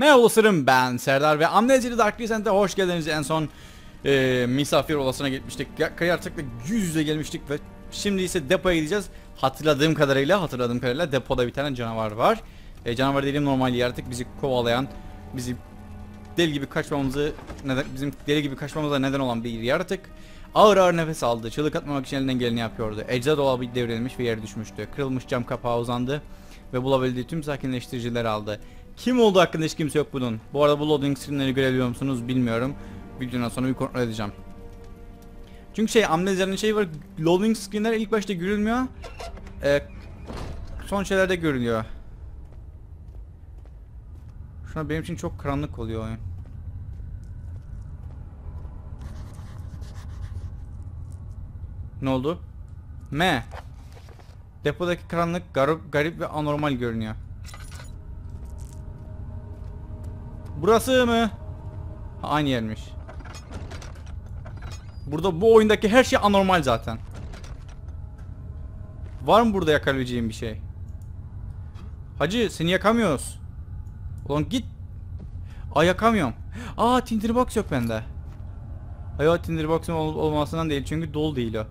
Merhaba dostlarım, ben Serdar ve Amnesia: the Dark Descent'e hoş geldiniz. En son misafir odasına gitmiştik. Kaya artıkla yüz yüze gelmiştik ve şimdi ise depoya gideceğiz. Hatırladığım kadarıyla depoda bir tane canavar var. Canavar dediğim normal yaratık, bizi kovalayan, bizi deli gibi kaçmamıza neden olan bir yaratık. Ağır ağır nefes aldı. Çığlık atmamak için elinden geleni yapıyordu. Ecza dolabı devrilmiş ve yere düşmüştü. Kırılmış cam kapağı uzandı ve bulabildiği tüm sakinleştiricileri aldı. Kim olduğu hakkında hiç kimse yok bunun. Bu arada bu loading screenleri görebiliyor musunuz bilmiyorum. Videodan sonra bir kontrol edeceğim. Çünkü Amnesia'nın şeyi var. Loading screenler ilk başta görülmüyor. Son şeylerde görünüyor. Şu an benim için çok karanlık oluyor oyun. Ne oldu? Depodaki karanlık garip ve anormal görünüyor. Burası mı? Ha, aynı yermiş. Burada bu oyundaki her şey anormal zaten. Var mı burada yakabileceğim bir şey? Hacı, seni yakamıyoruz. Ulan git. Ay, yakamıyorum. Aa, tinderbox yok bende. Hayat tinderbox'un olmasından değil çünkü dolu değil o.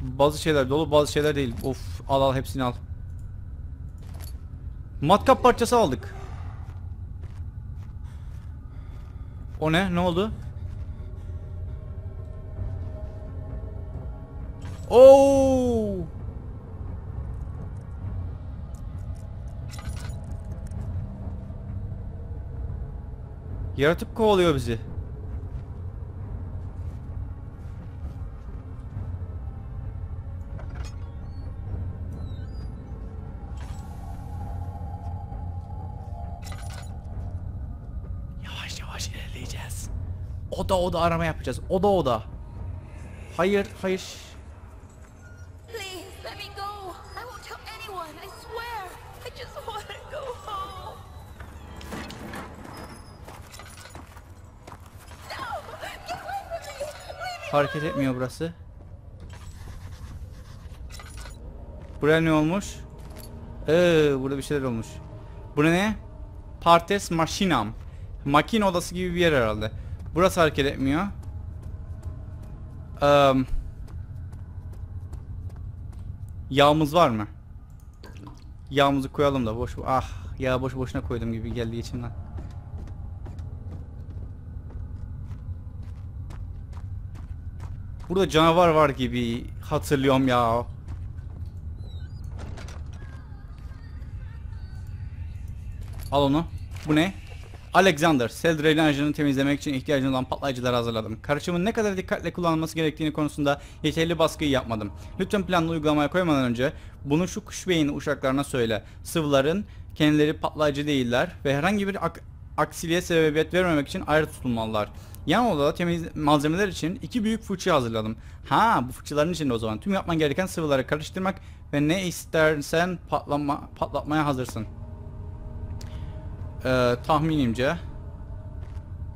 Bazı şeyler dolu, bazı şeyler değil. Of, al hepsini al. Matkap parçası aldık. O ne? Ne oldu? Oo! Yaratık kovalıyor bizi. Oda arama yapacağız. Oda. Hayır. Please let me go. I won't tell anyone. I swear. I just want to go home. Hareket etmiyor burası. Buraya ne olmuş? Burada bir şeyler olmuş. Bu ne? Partes Machinam. Makine odası gibi bir yer herhalde. Burası hareket etmiyor. Yağımız var mı? Yağımızı koyalım da boş. Ah, ya boş boşuna koydum gibi geldi içimden. Burada canavar var gibi hatırlıyorum ya. Al onu. Bu ne? Alexander, sel drenajını temizlemek için ihtiyacın olan patlayıcıları hazırladım. Karışımın ne kadar dikkatle kullanılması gerektiğini konusunda yeterli baskıyı yapmadım. Lütfen planlı uygulamaya koymadan önce bunu şu kuşbeyinli uşaklarına söyle. Sıvıların kendileri patlayıcı değiller ve herhangi bir aksiliğe sebebiyet vermemek için ayrı tutulmalılar. Yan odada temiz malzemeler için iki büyük fırça hazırladım. Ha, bu fırçaların içinde o zaman. Tüm yapman gereken sıvıları karıştırmak ve ne istersen patlatmaya hazırsın. Tahminimce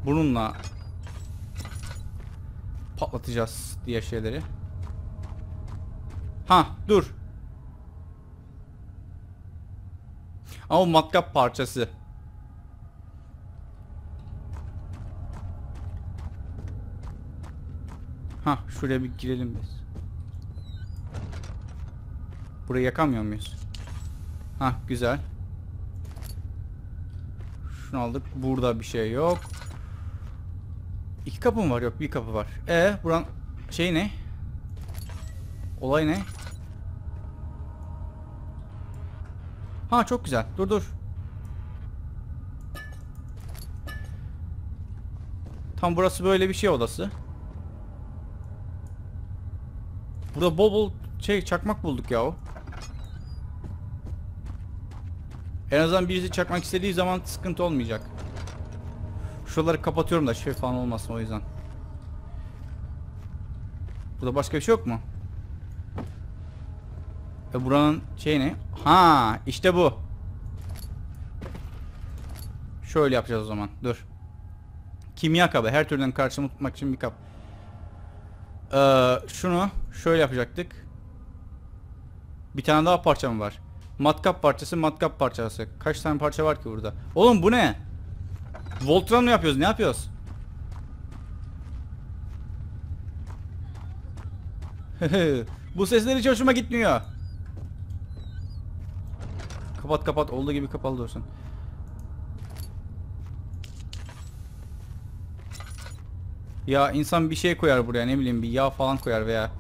bununla patlatacağız diye şeyleri. Ha, dur. Ama matkap parçası. Ha, şuraya bir girelim biz. Burayı yakamıyor muyuz? Ha, güzel. Aldık. Burada bir şey yok. İki kapı mı var? Yok, bir kapı var. Buran şey ne? Olay ne? Ha, çok güzel. Dur. Tam burası böyle bir şey odası. Burada bol çakmak bulduk yahu. En azından birisi çakmak istediği zaman sıkıntı olmayacak. Şuraları kapatıyorum da şey falan olmasın o yüzden. Burada başka bir şey yok mu? Buranın şey ne? Ha, işte bu. Şöyle yapacağız o zaman. Dur. Kimya kabı. Her türden karşımı tutmak için bir kap. Şunu şöyle yapacaktık. Bir tane daha parça mı var? Matkap parçası, matkap parçası. Kaç tane parça var ki burada? Oğlum bu ne? Voltron mu yapıyoruz? Ne yapıyoruz? Bu sesler hiç hoşuma gitmiyor. Kapat kapat. Olduğu gibi kapalı dursun. Ya insan bir şey koyar buraya, ne bileyim bir yağ falan koyar veya.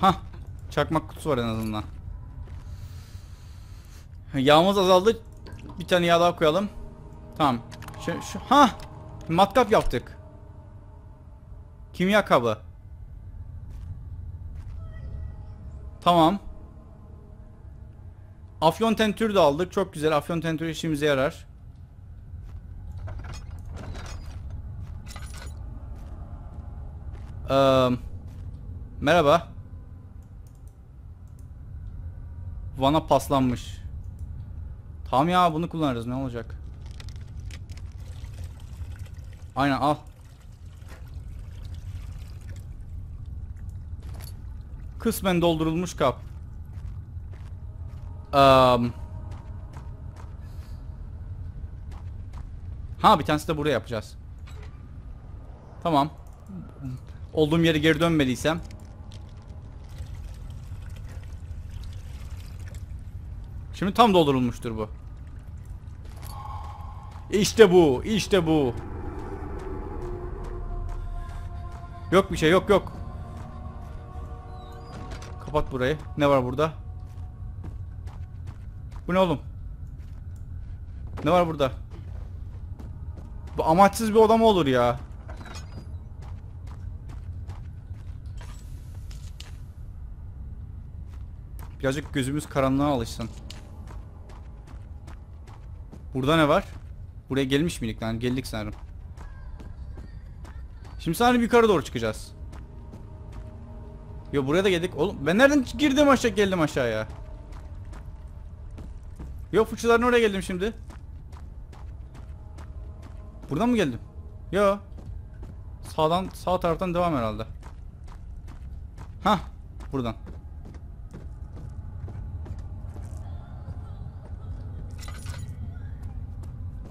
Hah. Çakmak kutusu var en azından. Yağımız azaldı. Bir tane yağ daha koyalım. Tamam. Hah. Matkap yaptık. Kimya kabı. Tamam. Afyon tentür de aldık. Çok güzel. Afyon tentür işimize yarar. Merhaba. Vana paslanmış. Tamam ya, bunu kullanırız, ne olacak? Aynen, al. Kısmen doldurulmuş kap. Ha, bir tanesi de buraya yapacağız. Tamam. Olduğum yere geri dönmediysem. Şimdi tam doldurulmuştur bu. İşte bu, işte bu. Yok bir şey, yok yok. Kapat burayı. Ne var burada? Bu ne oğlum? Ne var burada? Bu amaçsız bir oda mı olur ya? Birazcık gözümüz karanlığa alışsın. Burada ne var? Buraya gelmiş miydik lan? Yani geldik sanırım. Şimdi sanırım yukarı doğru çıkacağız. Yo, buraya da geldik. Oğlum ben nereden girdim aşağı, geldim aşağıya. Yo, fıçıların oraya geldim şimdi. Buradan mı geldim? Yo. Sağdan, sağ taraftan devam herhalde. Hah, buradan.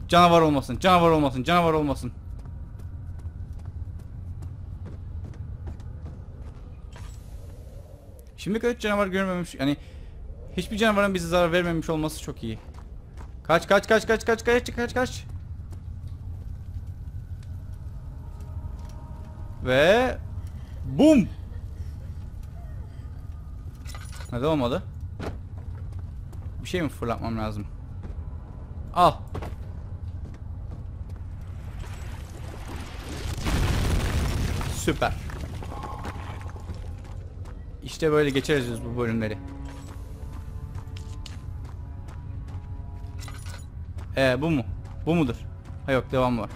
Canavar olmasın, canavar olmasın, canavar olmasın. Şimdi kadar canavar görmemiş, yani hiçbir canavarın bize zarar vermemiş olması çok iyi. Kaç kaç kaç kaç kaç kaç kaç kaç. Ve bum. Neden olmadı? Bir şey mi fırlatmam lazım? Al. Süper. İşte böyle geçeriz biz bu bölümleri. Bu mu? Bu mudur? Ha yok, devam var.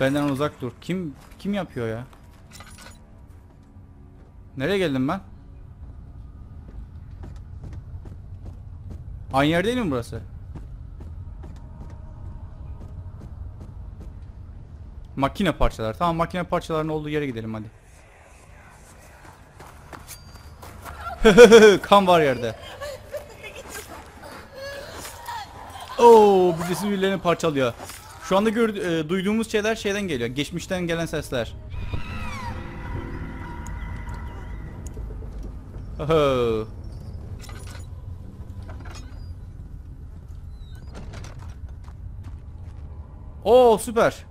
Benden uzak dur. Kim yapıyor ya? Nereye geldim ben? Aynı yer değil mi burası? Makine parçalar. Tamam, makine parçalarının olduğu yere gidelim hadi. Kan var yerde. Oo, birisi birilerini parçalıyor. Şu anda duyduğumuz şeyler şeyden geliyor. Geçmişten gelen sesler. Oo, süper.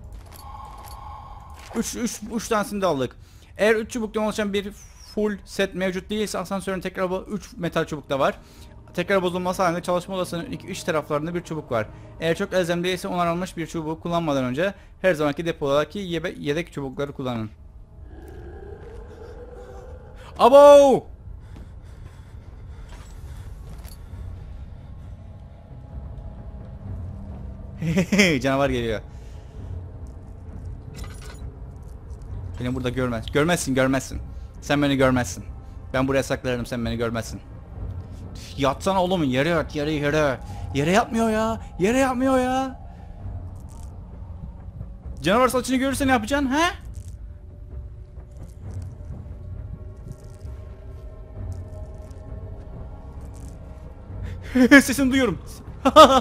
3 tanesini de aldık. Eğer 3 çubuktan oluşan bir full set mevcut değilse asansörün tekrar 3 metal çubuk da var. Tekrar bozulması halinde çalışma odasının iç taraflarında bir çubuk var. Eğer çok elzem değilse onarılmış bir çubuğu kullanmadan önce her zamanki depodaki yedek çubukları kullanın. Abo! Canavar geliyor. Beni burada görmez. Görmezsin, görmezsin. Sen beni görmezsin. Ben buraya saklarım, sen beni görmezsin. Yatsana oğlum, yere yat, yere yere. Yere yatmıyor ya. Yere yatmıyor ya. Canavar saçını görürse ne yapacaksın he? Sesini duyuyorum.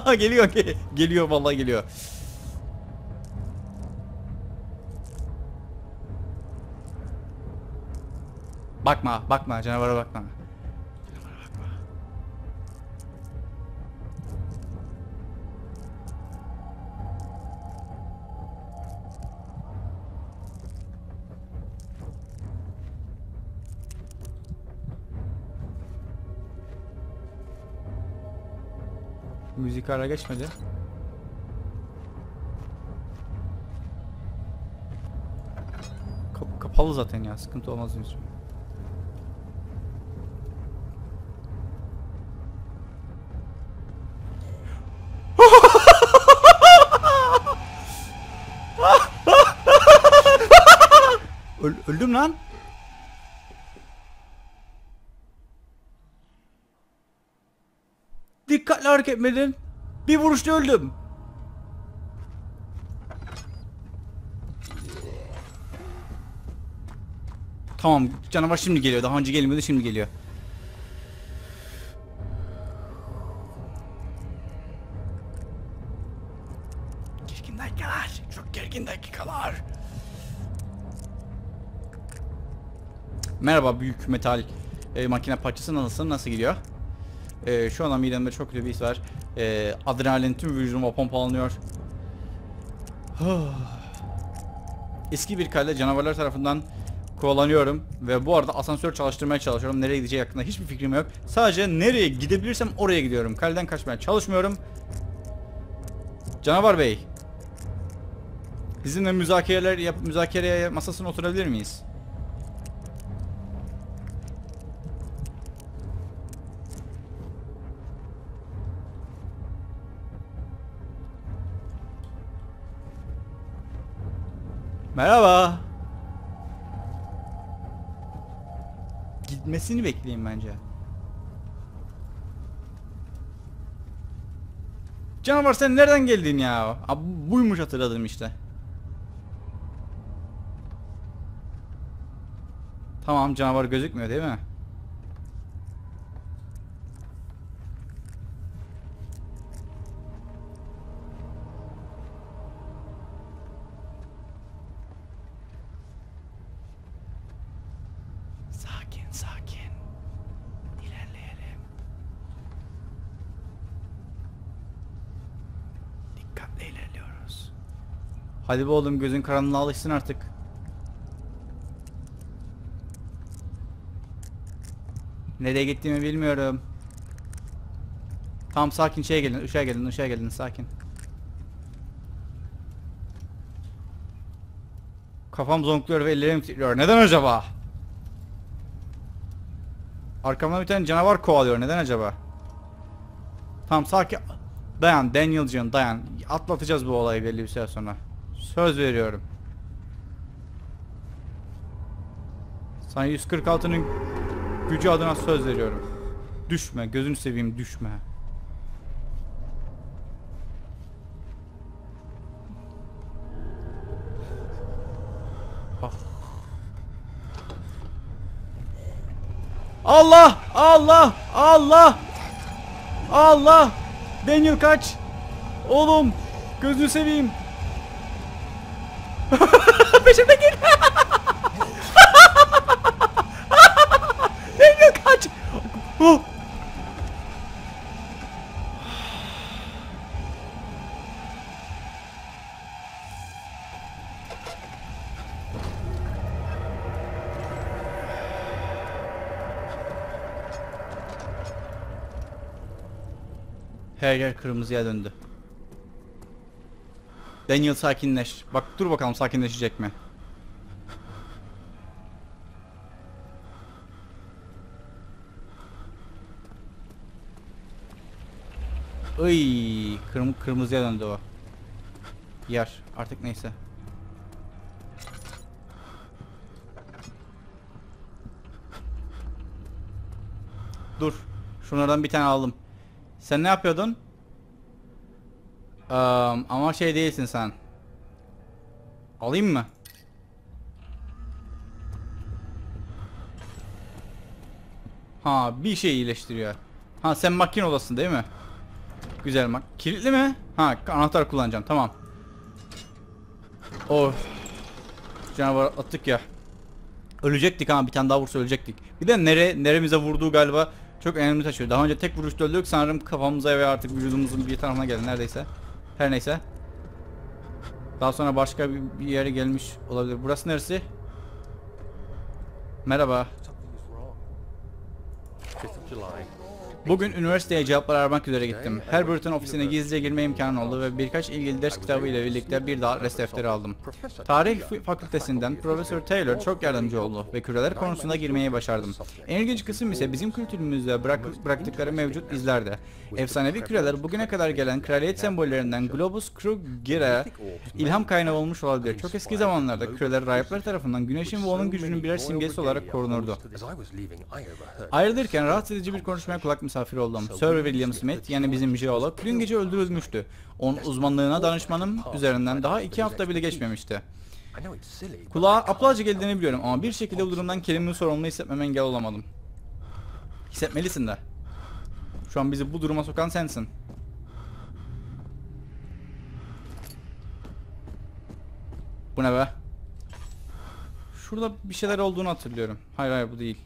Geliyor, geliyor vallahi geliyor. Bakma, bakma, canavara bakma. Canavara bakma. Müzik ara geçmedi. Kapalı zaten ya, sıkıntı olmaz müzik. Öldüm lan. Dikkatli hareket etmedin. Bir vuruşta öldüm. Tamam, canavar şimdi geliyor. Daha önce gelmiyordu, şimdi geliyor. Gergin dakikalar. Çok gergin dakikalar. Merhaba büyük metal makine parçası, nasılsın, nasıl gidiyor? Şu an midemde çok kötü bir his var. Adrenalin tüm vücuduma pompalanıyor. Eski bir kalede canavarlar tarafından kovalanıyorum ve bu arada asansör çalıştırmaya çalışıyorum. Nereye gideceği hakkında hiçbir fikrim yok. Sadece nereye gidebilirsem oraya gidiyorum. Kaleden kaçmaya çalışmıyorum. Canavar bey, bizimle müzakere masasına oturabilir miyiz? Merhaba. Gitmesini bekleyeyim bence. Canavar sen nereden geldin ya? Abi, buymuş, hatırladım işte. Tamam, canavar gözükmüyor değil mi? Hadi be oğlum, gözün karanlığa alışsın artık. Nereye gittiğimi bilmiyorum. Tam sakin şeye gelin, ışığa gelin, ışığa gelin, sakin. Kafam zonkluyor ve ellerim titriyor. Neden acaba? Arkamda bir tane canavar kovalıyor. Neden acaba? Tam sakin. Dayan Daniel John, dayan. Atlatacağız bu olayı belli bir süre sonra. Söz veriyorum. Sana 146'nın gücü adına söz veriyorum. Düşme, gözünü seveyim düşme. Allah! Allah! Allah! Allah! Daniel kaç! Oğlum! Gözünü seveyim! Peşimde geliyor. Daniel kaç. Her yer kırmızıya döndü. Daniel sakinleş. Bak dur bakalım sakinleşecek mi? Iy, kırmızıya döndü o. Yer artık neyse. Dur. Şunlardan bir tane aldım. Sen ne yapıyordun? Ama şey değilsin sen. Alayım mı? Ha, bir şey iyileştiriyor. Ha, sen makine odasın değil mi? Güzel mak. Kilitli mi? Ha, anahtar kullanacağım. Tamam. Of. Canavar attık ya. Ölecektik ama bir tane daha vursa ölecektik. Bir de neremize vurduğu galiba çok önemli taşıyor. Daha önce tek vuruşta öldük. Sanırım kafamıza ve artık vücudumuzun bir tarafına geldi neredeyse. Her neyse. Daha sonra başka bir yere gelmiş olabilir. Burası neresi? Merhaba. Bugün üniversiteye cevaplar aramak üzere gittim. Herbert'ın ofisine gizlice girme imkanı oldu ve birkaç ilgili ders kitabı ile birlikte bir daha adres defteri aldım. Tarih fakültesinden Professor Taylor çok yardımcı oldu ve küreler konusunda girmeyi başardım. En ilginç kısım ise bizim kültürümüzde bıraktıkları mevcut izlerde. Efsanevi küreler bugüne kadar gelen kraliyet sembollerinden Globus Kruger'e ilham kaynağı olmuş olabilir. Çok eski zamanlarda küreler rahipler tarafından güneşin ve onun gücünün birer simgesi olarak korunurdu. Ayrılırken rahatsız edici bir konuşmaya kulak misafir oldum. Sir William Smith, yani bizim jeolog, dün gece öldürülmüştü. Onun uzmanlığına danışmanım üzerinden daha 2 hafta bile geçmemişti. Kulağa aptalca geldiğini biliyorum ama bir şekilde bu durumdan kendimi sorumlu hissetmeme engel olamadım. Hissetmelisin de. Şu an bizi bu duruma sokan sensin. Bu ne be? Şurada bir şeyler olduğunu hatırlıyorum. Hayır hayır, bu değil.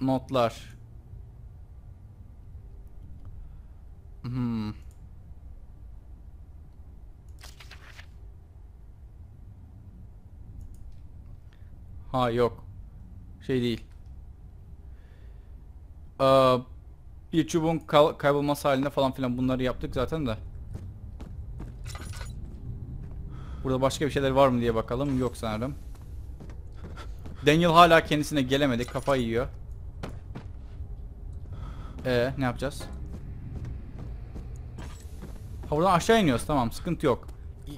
Notlar. Ha yok. Şey değil. Bir çubuğun kaybolması halinde falan filan bunları yaptık zaten de. Burada başka bir şeyler var mı diye bakalım. Yok sanırım. Daniel hala kendisine gelemedi. Kafayı yiyor. Ne yapacağız? Buradan aşağı iniyoruz, tamam, sıkıntı yok.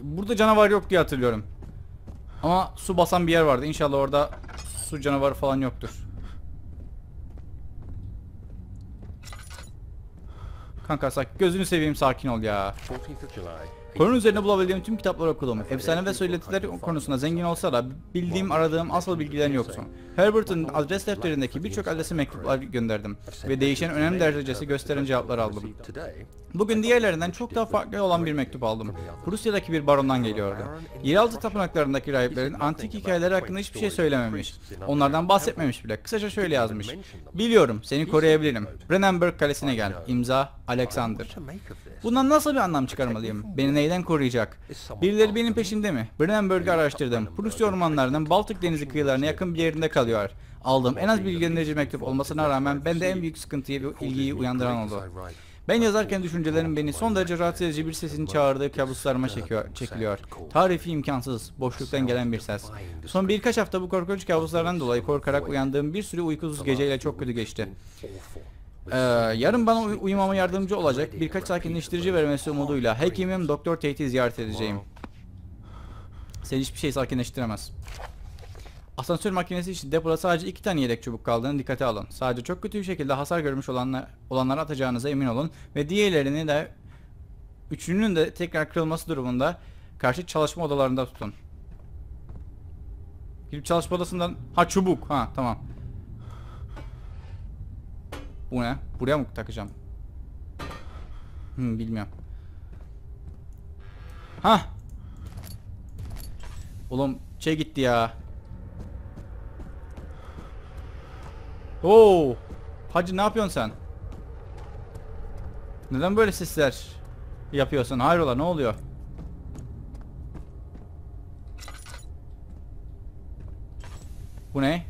Burada canavar yok diye hatırlıyorum. Ama su basan bir yer vardı. İnşallah orada su canavarı falan yoktur. Kanka gözünü seveyim, sakin ol ya. Konunun üzerine bulabildiğim tüm kitapları okudum. Efsane ve söylentiler konusunda zengin olsa da bildiğim, aradığım asıl bilgiler yoktu. Herbert'ın adres defterindeki birçok adrese mektuplar gönderdim ve değişen önem derecesi gösteren cevaplar aldım. Bugün diğerlerinden çok daha farklı olan bir mektup aldım. Rusya'daki bir barondan geliyordu. Yeraltı tapınaklarındaki rahiplerin antik hikayeleri hakkında hiçbir şey söylememiş. Onlardan bahsetmemiş bile. Kısaca şöyle yazmış. Biliyorum, seni koruyabilirim. Brennenburg kalesine gel. İmza Alexander. Bundan nasıl bir anlam çıkarmalıyım? Beni neyden koruyacak? Birileri benim peşimde mi? Brennenburg'u araştırdım. Rusya ormanlarının Baltık Denizi kıyılarına yakın bir yerinde kalıyor. Aldığım en az bilgilendirici mektup olmasına rağmen bende en büyük sıkıntıyı ve ilgiyi uyandıran oldu. Ben yazarken düşüncelerim beni son derece rahatsız edici bir sesin çağırdığı kabuslarıma çekiliyor. Tarifi imkansız, boşluktan gelen bir ses. Son birkaç hafta bu korkunç kabuslardan dolayı korkarak uyandığım bir sürü uykusuz geceyle çok kötü geçti. Yarın bana uyumama yardımcı olacak birkaç sakinleştirici vermesi umuduyla hekimim Doktor Tate'i ziyaret edeceğim. Seni hiçbir şey sakinleştiremez. Asansör makinesi için depoda sadece 2 tane yedek çubuk kaldığını dikkate alın. Sadece çok kötü bir şekilde hasar görmüş olanlara atacağınıza emin olun ve diğerlerini de, 3'ünün de tekrar kırılması durumunda karşı çalışma odalarında tutun. Girip çalışma odasından çubuk, tamam. Bu ne? Buraya mı takacağım? Bilmiyorum. Oğlum şey gitti ya. Oo! Hacı ne yapıyorsun sen? Neden böyle sesler yapıyorsun? Hayrola, ne oluyor? Bu ne?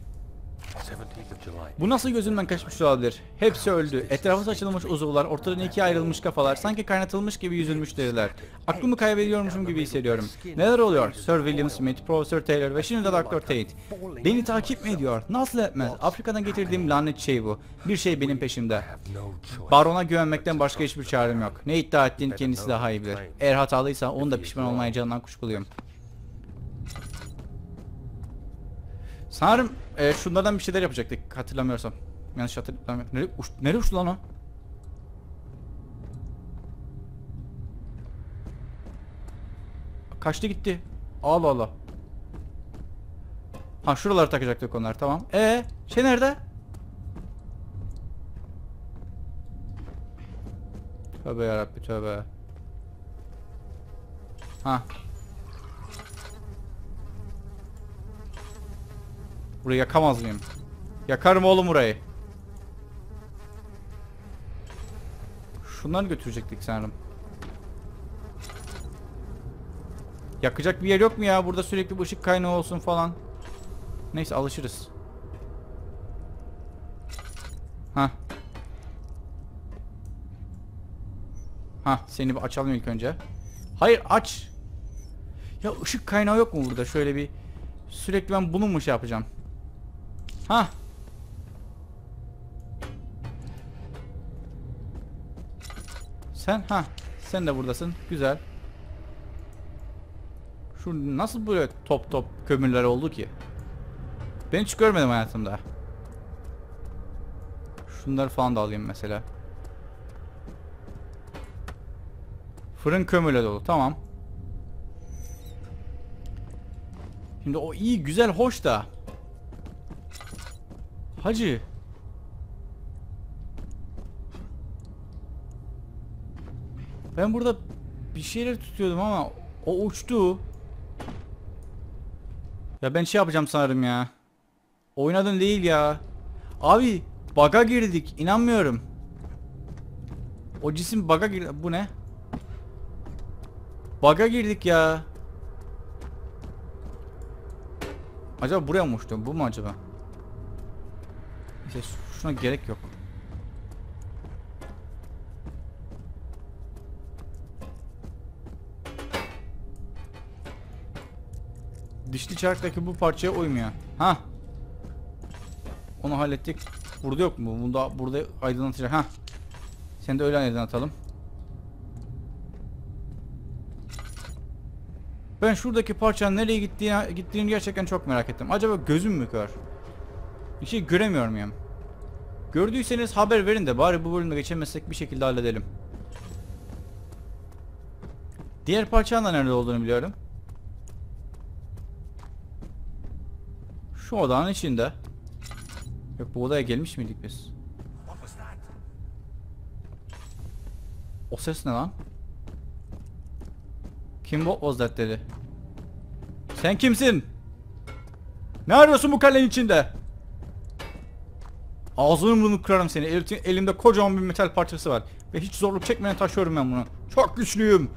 Bu nasıl gözümden kaçmış olabilir? Hepsi öldü. Etrafa saçılmış uzuvlar, ortadan ikiye ayrılmış kafalar, sanki kaynatılmış gibi yüzülmüş deriler. Aklımı kaybediyormuşum gibi hissediyorum. Neler oluyor? Sir William Smith, Professor Taylor ve şimdi de Dr. Tate. Beni takip mi ediyor? Nasıl etmez? Afrika'dan getirdiğim lanet şey bu. Bir şey benim peşimde. Barona güvenmekten başka hiçbir çarem yok. Ne iddia ettiğini kendisi daha iyi bilir. Eğer hatalıysa onu da pişman olmayacağından kuşkuluyum. Sanırım şunlardan bir şeyler yapacaktık hatırlamıyorsam. Yanlış hatırlamıyorum. Nereye uçtu lan o? Kaçtı gitti. Allah Allah. Ha şuraları takacaktık onlar, tamam. Şey nerede? Tövbe yarabbi tövbe. Ha. Burayı yakamaz mıyım? Yakarım oğlum burayı. Şunları götürecektik sanırım. Yakacak bir yer yok mu ya? Burada sürekli bu ışık kaynağı olsun falan. Neyse alışırız. Ha. Ha, seni bir açalım ilk önce. Hayır aç. Ya ışık kaynağı yok mu burada? Şöyle bir sürekli ben bunu mu şey yapacağım? Ha. Sen ha, sen de buradasın. Güzel. Şu nasıl böyle top top kömürler oldu ki? Ben hiç görmedim hayatımda. Şunları falan da alayım mesela. Fırın kömürle dolu. Tamam. Şimdi o iyi, güzel, hoş da. Hacı. Ben burada bir şeyler tutuyordum ama o uçtu. Ya ben şey yapacağım sanırım ya. Oynadın değil ya. Abi bug'a girdik. İnanmıyorum. O cisim bug'a girdi. Bu ne? Bug'a girdik ya. Acaba buraya mı uçtum? Bu mu acaba? İşte şuna gerek yok. Dişli çarktaki bu parçaya uymuyor. Ha. Onu hallettik. Burada yok mu? Bunda, burada aydınlatacak. Ha. Sen de öyle aydınlatalım. Ben şuradaki parçanın nereye gittiğini gerçekten çok merak ettim. Acaba gözüm mü kör? Bir şey göremiyor muyum? Gördüyseniz haber verin de bari bu bölümde geçemezsek bir şekilde halledelim. Diğer parçanın da nerede olduğunu biliyorum. Şu odanın içinde. Yok, bu odaya gelmiş miydik biz? O ses ne lan? Kim bu? Ozdat dedi. Sen kimsin? Ne arıyorsun bu kalenin içinde? Ağzını bunu kırarım seni. Elimde kocaman bir metal parçası var. Ve hiç zorluk çekmeden taşıyorum ben bunu. Çok güçlüyüm.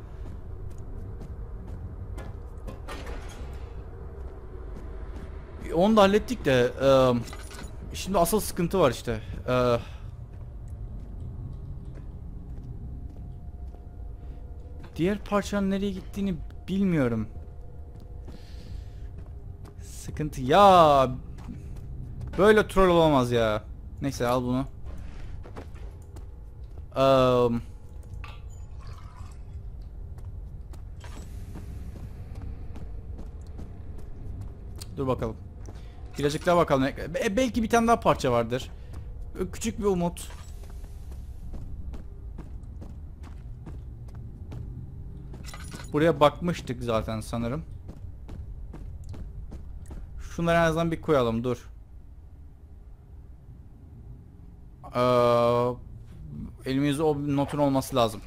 Onu da hallettik de. Şimdi asıl sıkıntı var işte. Diğer parçanın nereye gittiğini bilmiyorum. Sıkıntı ya. Böyle troll olamaz ya. Neyse al bunu. Dur bakalım. Birazcık daha bakalım. Belki bir tane daha parça vardır. Küçük bir umut. Buraya bakmıştık zaten sanırım. Şunları en azından bir koyalım. Dur. Elimizde o notun olması lazım.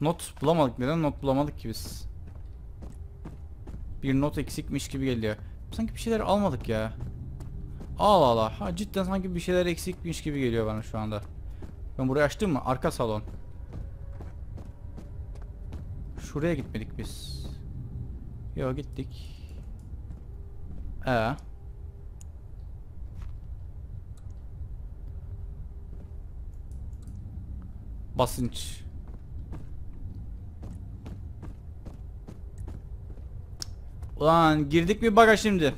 Not bulamadık. Neden not bulamadık ki biz? Bir not eksikmiş gibi geliyor. Sanki bir şeyler almadık ya. Allah Allah. Ha, cidden sanki bir şeyler eksikmiş gibi geliyor bana şu anda. Ben burayı açtım mı? Arka salon. Şuraya gitmedik biz. Yo gittik. Basınç. Ulan girdik mi baga şimdi?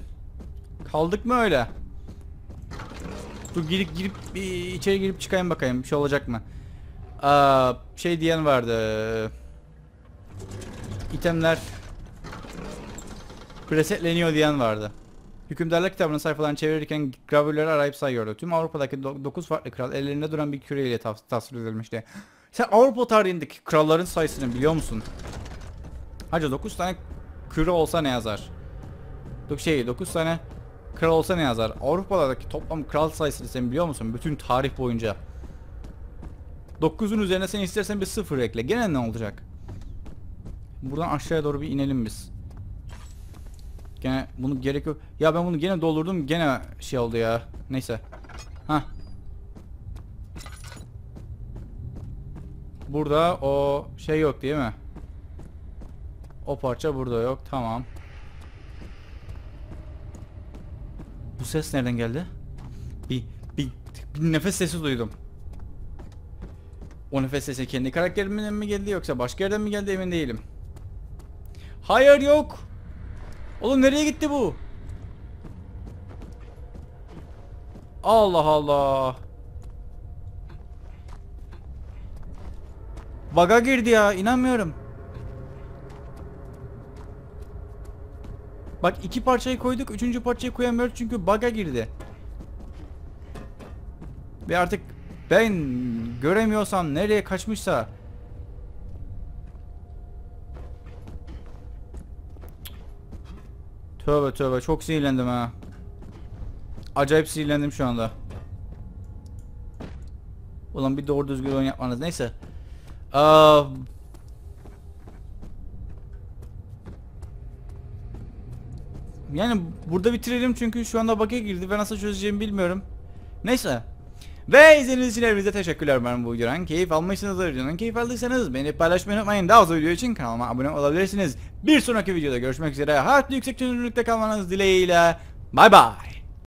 Kaldık mı öyle? Dur girip içeri girip çıkayım bakayım bir şey olacak mı? Şey diyen vardı. İtemler presetleniyor diyen vardı. Hükümdarlar kitabının sayfalarını çevirirken gravürleri arayıp sayıyordu. Tüm Avrupa'daki 9 farklı kral ellerinde duran bir küreyle tasvir edilmişti. Sen Avrupa tarihindeki kralların sayısını biliyor musun? Hacı 9 tane küre olsa ne yazar? 9 tane kral olsa ne yazar? Avrupa'daki toplam kral sayısını sen biliyor musun? Bütün tarih boyunca. 9'un üzerine sen istersen bir 0 ekle. Gene ne olacak? Buradan aşağıya doğru bir inelim biz. Gene bunu gerek yok. Ya ben bunu gene doldurdum. Gene şey oldu ya. Neyse. Ha. Burada o şey yok değil mi? O parça burada yok. Tamam. Bu ses nereden geldi? Bir nefes sesi duydum. O nefes sesi kendi karakterimden mi geldi yoksa başka yerden mi geldi emin değilim. Hayır yok. Oğlum nereye gitti bu? Allah Allah. Bug'a girdi ya, inanmıyorum. Bak iki parçayı koyduk, üçüncü parçayı koyamıyoruz çünkü bug'a girdi. Ve artık ben göremiyorsam nereye kaçmışsa. Tövbe tövbe, çok sinirlendim ha. Acayip sinirlendim şu anda. Ulan bir doğru düzgün oyun yapmanız, neyse. Yani burada bitirelim çünkü şu anda bug'a girdi ve nasıl çözeceğimi bilmiyorum. Neyse. Ve izlediğiniz için hepinize teşekkürler. Ben bu videodan keyif almışsınızdır. Videodan keyif aldıysanız beğenip paylaşmayı unutmayın. Daha fazla video için kanalıma abone olabilirsiniz. Bir sonraki videoda görüşmek üzere. Hayatlı yüksek çözünürlükte kalmanız dileğiyle. Bye bye.